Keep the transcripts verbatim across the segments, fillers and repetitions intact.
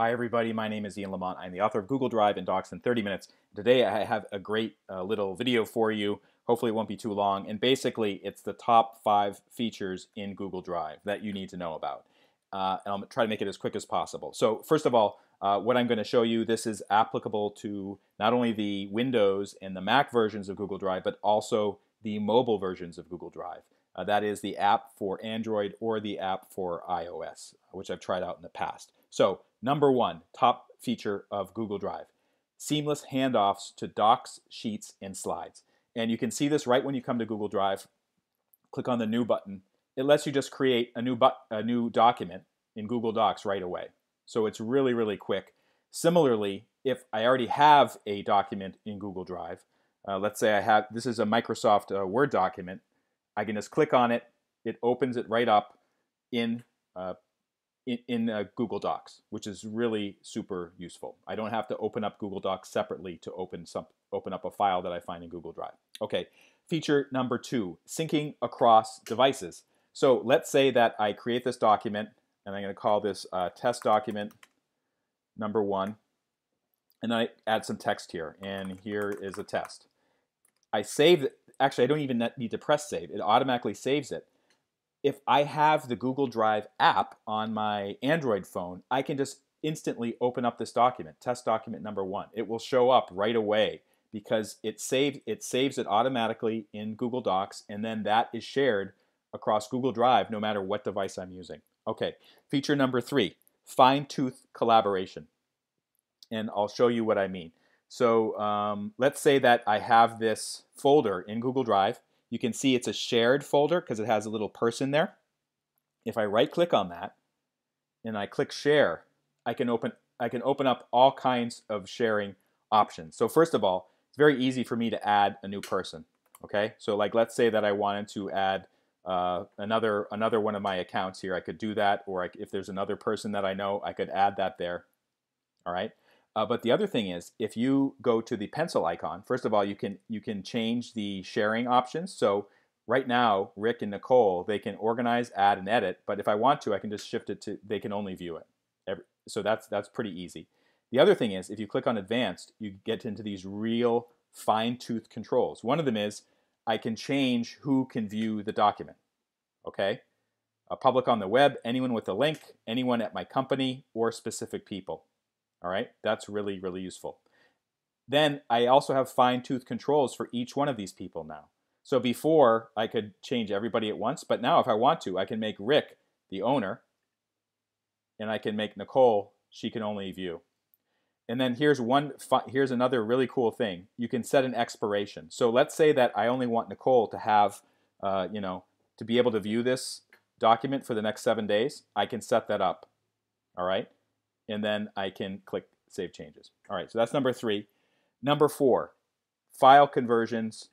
Hi everybody, my name is Ian Lamont. I'm the author of Google Drive and Docs in thirty minutes. Today I have a great uh, little video for you. Hopefully it won't be too long. And basically it's the top five features in Google Drive that you need to know about. Uh, and I'll try to make it as quick as possible. So first of all, uh, what I'm going to show you, this is applicable to not only the Windows and the Mac versions of Google Drive, but also the mobile versions of Google Drive. Uh, that is the app for Android or the app for iOS, which I've tried out in the past. So number one, top feature of Google Drive, seamless handoffs to Docs, Sheets, and Slides. And you can see this right when you come to Google Drive. Click on the New button. It lets you just create a new, bu a new document in Google Docs right away. So it's really, really quick. Similarly, if I already have a document in Google Drive, uh, let's say I have, this is a Microsoft uh, Word document, I can just click on it. It opens it right up in uh, in, in uh, Google Docs, which is really super useful. I don't have to open up Google Docs separately to open some open up a file that I find in Google Drive. Okay, feature number two, syncing across devices. So let's say that I create this document, and I'm going to call this uh, test document number one, and I add some text here, and here is a test. I save it. Actually, I don't even need to press save. It automatically saves it. If I have the Google Drive app on my Android phone, I can just instantly open up this document, test document number one. It will show up right away because it saved, it saves it automatically in Google Docs, and then that is shared across Google Drive no matter what device I'm using. Okay, feature number three, fine-tooth collaboration. And I'll show you what I mean. So um, let's say that I have this folder in Google Drive. You can see it's a shared folder because it has a little person there. If I right-click on that and I click Share, I can open I can open up all kinds of sharing options. So first of all, it's very easy for me to add a new person. Okay, so like let's say that I wanted to add uh, another another one of my accounts here. I could do that, or I, if there's another person that I know, I could add that there. All right. Uh, but the other thing is, if you go to the pencil icon, first of all, you can you can change the sharing options. So right now, Rick and Nicole, they can organize, add, and edit. But if I want to, I can just shift it to they can only view it. Every, so that's that's pretty easy. The other thing is, if you click on Advanced, you get into these real fine-tooth controls. One of them is I can change who can view the document. Okay, a public on the web, anyone with a link, anyone at my company, or specific people. All right, that's really, really useful. Then I also have fine-tooth controls for each one of these people now. So before, I could change everybody at once, but now if I want to, I can make Rick the owner, and I can make Nicole, she can only view. And then here's one, here's another really cool thing. You can set an expiration. So let's say that I only want Nicole to have, uh, you know, to be able to view this document for the next seven days. I can set that up, all right? And then I can click Save Changes. All right, so that's number three. Number four, file conversions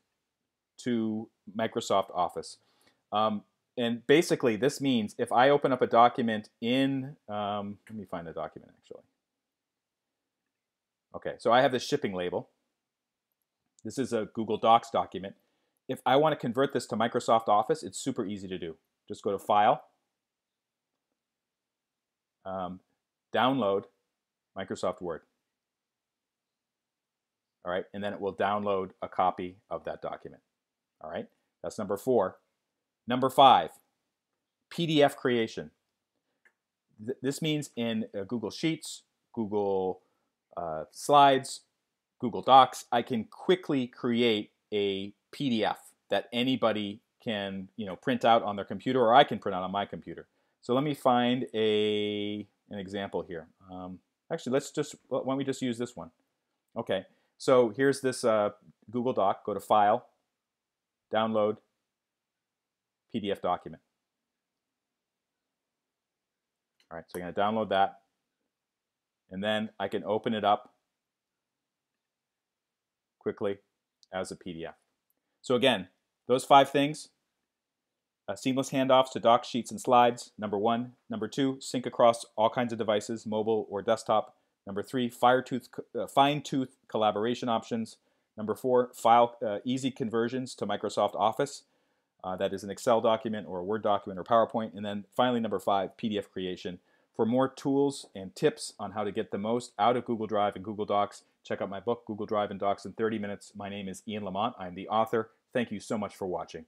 to Microsoft Office. Um, and basically, this means if I open up a document in, um, let me find the document actually. Okay, so I have this shipping label. This is a Google Docs document. If I want to convert this to Microsoft Office, it's super easy to do. Just go to File. Um, Download Microsoft Word. All right, and then it will download a copy of that document. All right, that's number four. Number five, P D F creation. Th this means in uh, Google Sheets, Google uh, Slides, Google Docs, I can quickly create a P D F that anybody can, you know, print out on their computer, or I can print out on my computer. So let me find a an example here. Um, actually, let's just, why don't we just use this one? Okay, so here's this uh, Google Doc. Go to File, Download, P D F Document. All right, so I'm going to download that, and then I can open it up quickly as a P D F. So again, those five things. Uh, seamless handoffs to Docs, Sheets, and Slides, number one. Number two, sync across all kinds of devices, mobile or desktop. Number three, fine-tooth uh, fine-tooth collaboration options. Number four, file uh, easy conversions to Microsoft Office. Uh, that is an Excel document or a Word document or PowerPoint. And then finally, number five, P D F creation For more tools and tips on how to get the most out of Google Drive and Google Docs, check out my book, Google Drive and Docs in thirty minutes. My name is Ian Lamont. I'm the author. Thank you so much for watching.